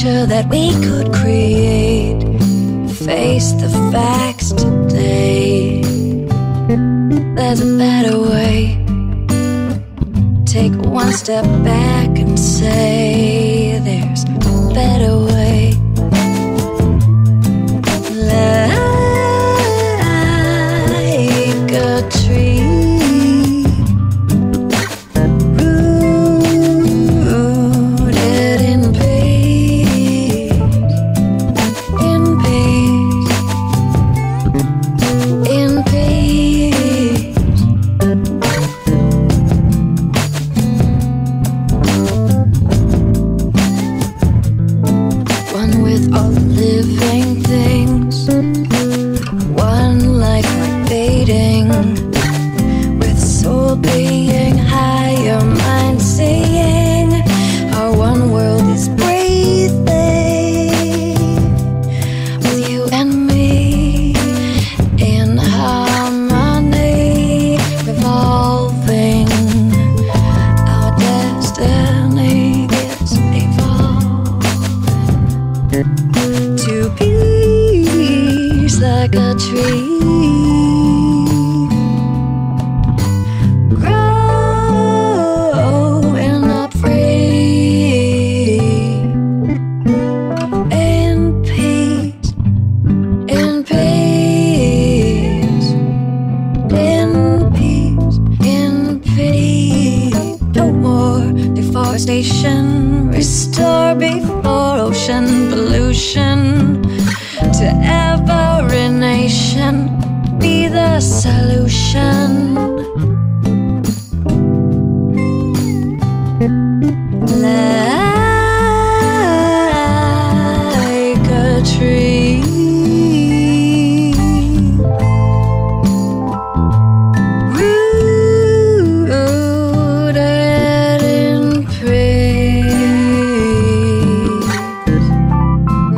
future that we could create. Face the facts today. There's a better way. Take one step back and say there's a better way. Like a tree rooted in peace. All living things, one life fading, with soul being higher, mind seeing. Our one world is breathing with you and me in harmony, revolving. Our destiny is evolving. To peace, like a tree, growing up free, in peace, in peace, in peace, in peace. No more deforestation, restore before ocean pollution. To every nation, be the solution. Like a tree, rooted in peace.